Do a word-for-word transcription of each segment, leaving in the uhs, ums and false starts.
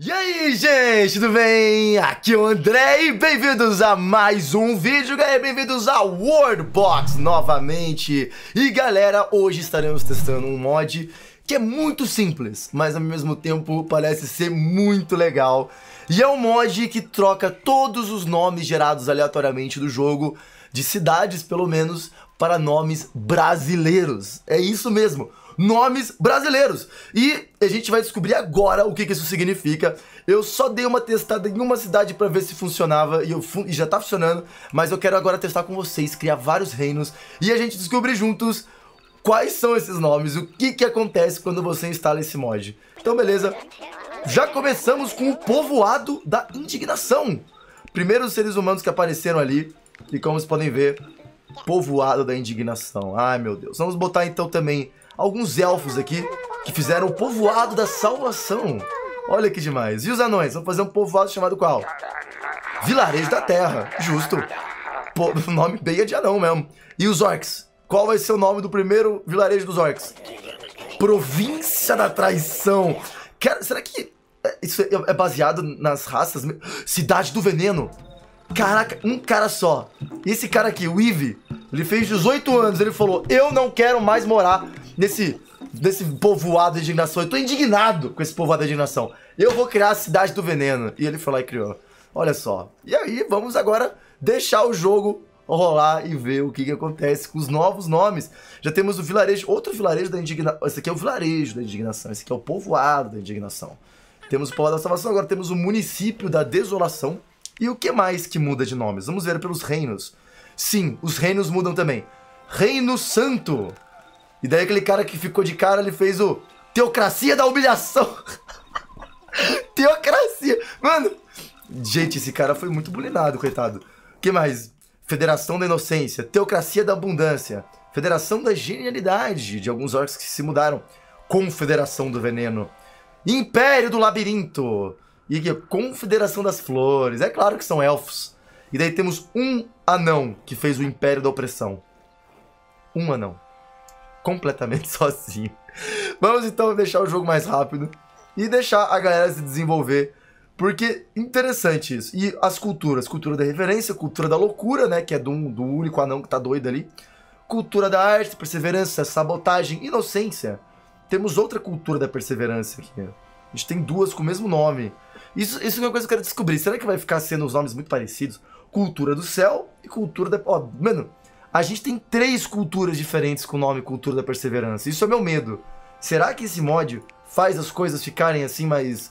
E aí, gente, tudo bem? Aqui é o André e bem-vindos a mais um vídeo, galera. Bem-vindos ao World Box novamente. E, galera, hoje estaremos testando um mod que é muito simples, mas ao mesmo tempo parece ser muito legal. E é um mod que troca todos os nomes gerados aleatoriamente do jogo, de cidades pelo menos, para nomes brasileiros. É isso mesmo. Nomes brasileiros. E a gente vai descobrir agora o que, que isso significa. Eu só dei uma testada em uma cidade pra ver se funcionava e, eu fun e já tá funcionando. Mas eu quero agora testar com vocês, criar vários reinos e a gente descobrir juntos quais são esses nomes, o que, que acontece quando você instala esse mod. Então, beleza. Já começamos com o povoado da indignação. Primeiro os seres humanos que apareceram ali. E como vocês podem ver, povoado da indignação. Ai, meu Deus. Vamos botar então também alguns elfos aqui que fizeram o povoado da salvação. Olha que demais. E os anões? Vamos fazer um povoado chamado qual? Vilarejo da Terra. Justo. Pô, nome bem é de anão mesmo. E os orcs? Qual vai ser o nome do primeiro vilarejo dos orcs? Província da Traição. Cara, será que isso é baseado nas raças? Cidade do Veneno. Caraca, um cara só. Esse cara aqui, o Eve, ele fez dezoito anos. Ele falou, eu não quero mais morar Nesse, nesse povoado de indignação. Eu tô indignado com esse povoado de indignação. Eu vou criar a Cidade do Veneno. E ele foi lá e criou. Olha só. E aí, vamos agora deixar o jogo rolar e ver o que, que acontece com os novos nomes. Já temos o vilarejo, outro vilarejo da indignação. Esse aqui é o vilarejo da indignação. Esse aqui é o povoado da indignação. Temos o povoado da salvação. Agora temos o município da desolação. E o que mais que muda de nomes? Vamos ver pelos reinos. Sim, os reinos mudam também. Reino Santo. E daí aquele cara que ficou de cara, ele fez o Teocracia da Humilhação. Teocracia. Mano, gente, esse cara foi muito bulinado, coitado. O que mais? Federação da Inocência, Teocracia da Abundância, Federação da Genialidade, de alguns orcs que se mudaram. Confederação do Veneno, Império do Labirinto, e aqui, Confederação das Flores. É claro que são elfos. E daí temos um anão que fez o Império da Opressão. Um anão. Completamente sozinho. Vamos então deixar o jogo mais rápido e deixar a galera se desenvolver, porque interessante isso. E as culturas, cultura da reverência, cultura da loucura, né, que é do, do único anão que tá doido ali, cultura da arte, perseverança, sabotagem, inocência. Temos outra cultura da perseverança aqui. A gente tem duas com o mesmo nome. Isso, isso é uma coisa que eu quero descobrir. Será que vai ficar sendo os nomes muito parecidos? Cultura do céu e cultura da... Ó, mano... A gente tem três culturas diferentes com o nome Cultura da Perseverança. Isso é meu medo. Será que esse mod faz as coisas ficarem assim, mas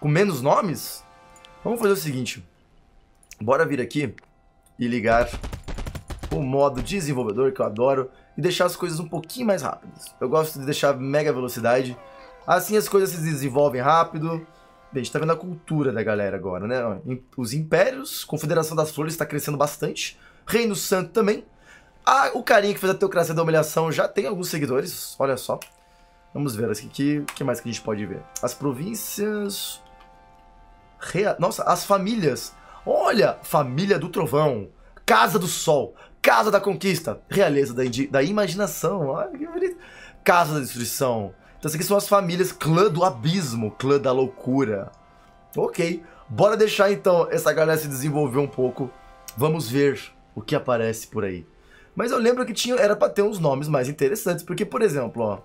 com menos nomes? Vamos fazer o seguinte. Bora vir aqui e ligar o modo desenvolvedor, que eu adoro, e deixar as coisas um pouquinho mais rápidas. Eu gosto de deixar mega velocidade. Assim as coisas se desenvolvem rápido. Bem, a gente tá vendo a cultura da galera agora, né? Os impérios, Confederação das Flores está crescendo bastante. Reino Santo também. Ah, o carinha que fez a Teocracia da Humilhação já tem alguns seguidores, olha só. Vamos ver, o que, que mais que a gente pode ver? As províncias... Rea... Nossa, as famílias. Olha, Família do Trovão, Casa do Sol, Casa da Conquista, Realeza da, Indi... da Imaginação, olha que bonito. Casa da Destruição. Então essas aqui são as famílias, Clã do Abismo, Clã da Loucura. Ok, bora deixar então essa galera se desenvolver um pouco. Vamos ver o que aparece por aí. Mas eu lembro que tinha, era pra ter uns nomes mais interessantes. Porque, por exemplo, ó...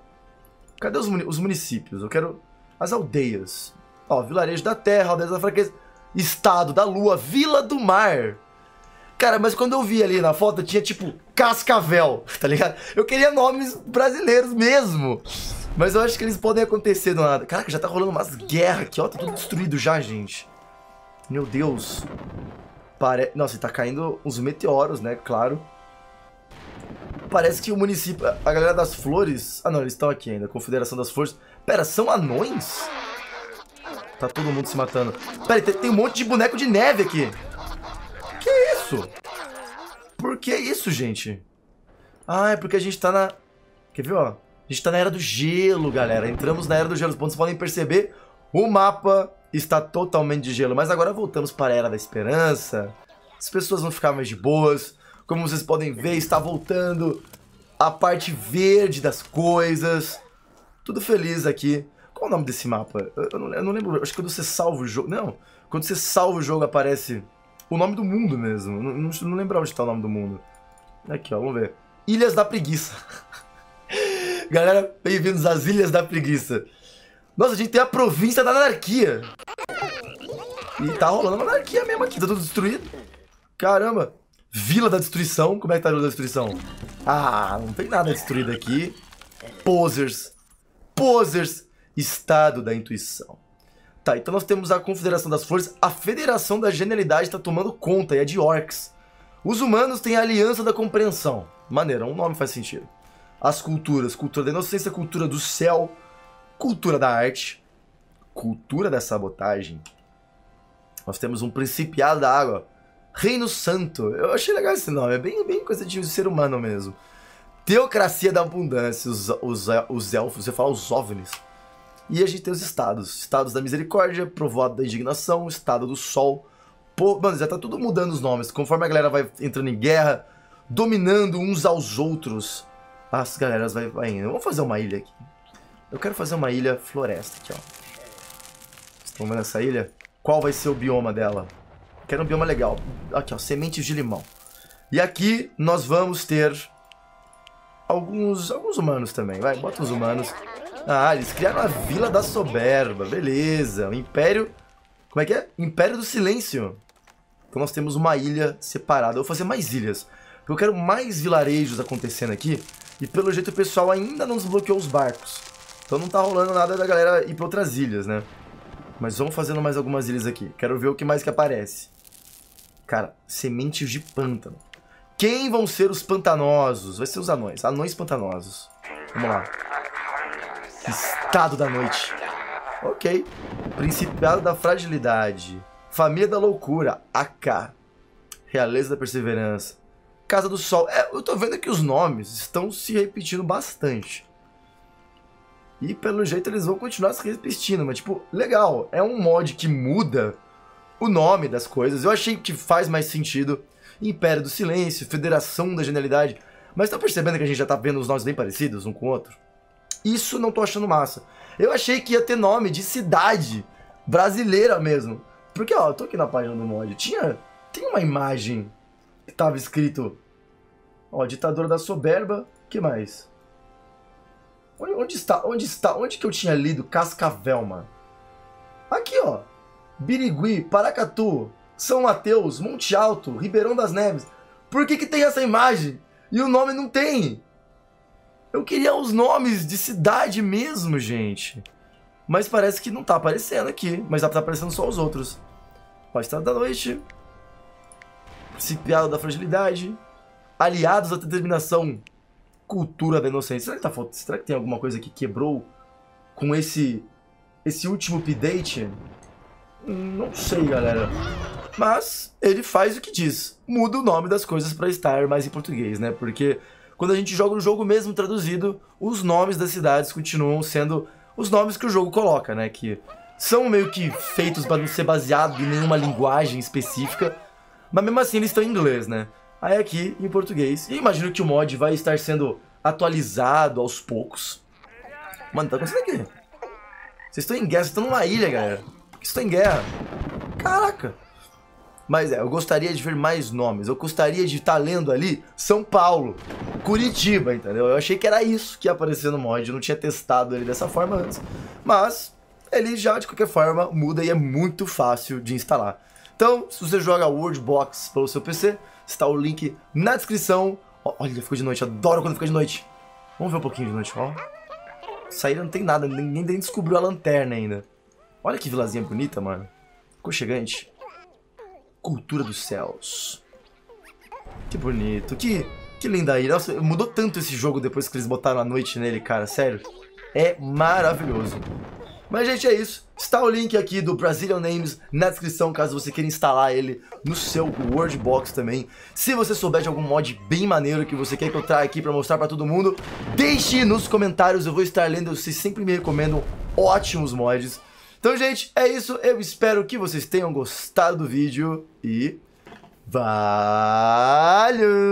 Cadê os, muni os municípios? Eu quero... As aldeias. Ó, Vilarejo da Terra, Aldeias da Fraqueza... Estado da Lua, Vila do Mar. Cara, mas quando eu vi ali na foto, tinha tipo... Cascavel, tá ligado? Eu queria nomes brasileiros mesmo. Mas eu acho que eles podem acontecer do nada. Caraca, já tá rolando umas guerras aqui, ó. Tá tudo destruído já, gente. Meu Deus. Pare... Nossa, tá caindo uns meteoros, né? Claro. Parece que o município... A galera das flores... Ah, não, eles estão aqui ainda. Confederação das Flores. Pera, são anões? Tá todo mundo se matando. Pera, tem, tem um monte de boneco de neve aqui. Que isso? Por que isso, gente? Ah, é porque a gente tá na... Quer ver, ó? A gente tá na Era do Gelo, galera. Entramos na Era do Gelo. Como vocês podem perceber, o mapa está totalmente de gelo. Mas agora voltamos para a Era da Esperança. As pessoas vão ficar mais de boas. Como vocês podem ver, está voltando a parte verde das coisas. Tudo feliz aqui. Qual o nome desse mapa? Eu, eu, não, eu não lembro. Acho que quando você salva o jogo... Não. Quando você salva o jogo aparece o nome do mundo mesmo. Eu não, não, não lembro onde tá o nome do mundo. Aqui, ó. Vamos ver. Ilhas da Preguiça. Galera, bem-vindos às Ilhas da Preguiça. Nossa, a gente tem a província da anarquia. E tá rolando uma anarquia mesmo aqui. Tá tudo destruído. Caramba. Vila da Destruição. Como é que tá a Vila da Destruição? Ah, não tem nada destruído aqui. Posers. Posers. Estado da Intuição. Tá, então nós temos a Confederação das Flores. A Federação da Genialidade tá tomando conta. E é de orcs. Os humanos têm a Aliança da Compreensão. Maneiro, um nome faz sentido. As culturas. Cultura da Inocência, Cultura do Céu, Cultura da Arte, Cultura da Sabotagem. Nós temos um Principiado da Água. Reino Santo. Eu achei legal esse nome. É bem, bem coisa de ser humano mesmo. Teocracia da Abundância. Os, os, os elfos. Você fala os ovnis. E a gente tem os estados. Estados da Misericórdia, Povoado da Indignação, Estado do Sol. Pô, mano, já tá tudo mudando os nomes. Conforme a galera vai entrando em guerra, dominando uns aos outros, as galeras vai, vai indo. Vamos fazer uma ilha aqui. Eu quero fazer uma ilha floresta aqui, ó. Vocês estão vendo essa ilha? Qual vai ser o bioma dela? Quero um bioma legal. Aqui, ó, sementes de limão. E aqui nós vamos ter alguns, alguns humanos também. Vai, bota os humanos. Ah, eles criaram a Vila da Soberba. Beleza. O Império... Como é que é? Império do Silêncio. Então nós temos uma ilha separada. Eu vou fazer mais ilhas. Eu quero mais vilarejos acontecendo aqui. E pelo jeito o pessoal ainda não desbloqueou os barcos. Então não tá rolando nada da galera ir pra outras ilhas, né? Mas vamos fazendo mais algumas ilhas aqui. Quero ver o que mais que aparece. Cara, sementes de pântano. Quem vão ser os pantanosos? Vai ser os anões. Anões pantanosos. Vamos lá. Estado da Noite. Ok. Principado da Fragilidade. Família da Loucura. A K. Realeza da Perseverança. Casa do Sol. É, eu tô vendo que os nomes estão se repetindo bastante. E pelo jeito eles vão continuar se repetindo. Mas tipo, legal. É um mod que muda o nome das coisas. Eu achei que faz mais sentido. Império do Silêncio. Federação da Genialidade. Mas tá percebendo que a gente já tá vendo os nomes bem parecidos um com o outro? Isso não tô achando massa. Eu achei que ia ter nome de cidade brasileira mesmo. Porque, ó, eu tô aqui na página do mod. Tinha... Tem uma imagem que tava escrito... Ó, ditadura da soberba. Que mais? Onde, onde está? Onde está? Onde que eu tinha lido Cascavel, mano? Aqui, ó. Birigui, Paracatu, São Mateus, Monte Alto, Ribeirão das Neves. Por que que tem essa imagem? E o nome não tem? Eu queria os nomes de cidade mesmo, gente. Mas parece que não tá aparecendo aqui. Mas tá aparecendo só os outros. Ó, Estado da Noite. Principiado da Fragilidade. Aliados da Determinação. Cultura da Inocência. Será que, tá, será que tem alguma coisa que quebrou com esse, esse último update? Não sei, galera. Mas ele faz o que diz. Muda o nome das coisas pra estar mais em português, né? Porque... Quando a gente joga o jogo mesmo traduzido, os nomes das cidades continuam sendo os nomes que o jogo coloca, né? Que são meio que feitos para não ser baseado em nenhuma linguagem específica, mas mesmo assim eles estão em inglês, né? Aí aqui em português. E imagino que o mod vai estar sendo atualizado aos poucos. Mano, tá acontecendo aqui? Vocês estão em guerra, vocês estão numa ilha, galera. Vocês estão em guerra. Caraca! Mas é, eu gostaria de ver mais nomes. Eu gostaria de estar lendo ali São Paulo, Curitiba, entendeu? Eu achei que era isso que ia aparecer no mod. Eu não tinha testado ele dessa forma antes. Mas ele já, de qualquer forma, muda e é muito fácil de instalar. Então, se você joga World Box pelo seu P C, está o link na descrição. Olha, ficou de noite. Adoro quando fica de noite. Vamos ver um pouquinho de noite, ó. Essa ilha não tem nada. Ninguém nem descobriu a lanterna ainda. Olha que vilazinha bonita, mano. Aconchegante. Cultura dos Céus. Que bonito. Que, que linda ilha. Nossa, mudou tanto esse jogo depois que eles botaram a noite nele, cara. Sério. É maravilhoso. Mas, gente, é isso. Está o link aqui do Brazilian Names na descrição, caso você queira instalar ele no seu World Box também. Se você souber de algum mod bem maneiro que você quer que eu traga aqui para mostrar para todo mundo, deixe nos comentários. Eu vou estar lendo. Vocês sempre me recomendam ótimos mods. Então, gente, é isso. Eu espero que vocês tenham gostado do vídeo e... Valeu!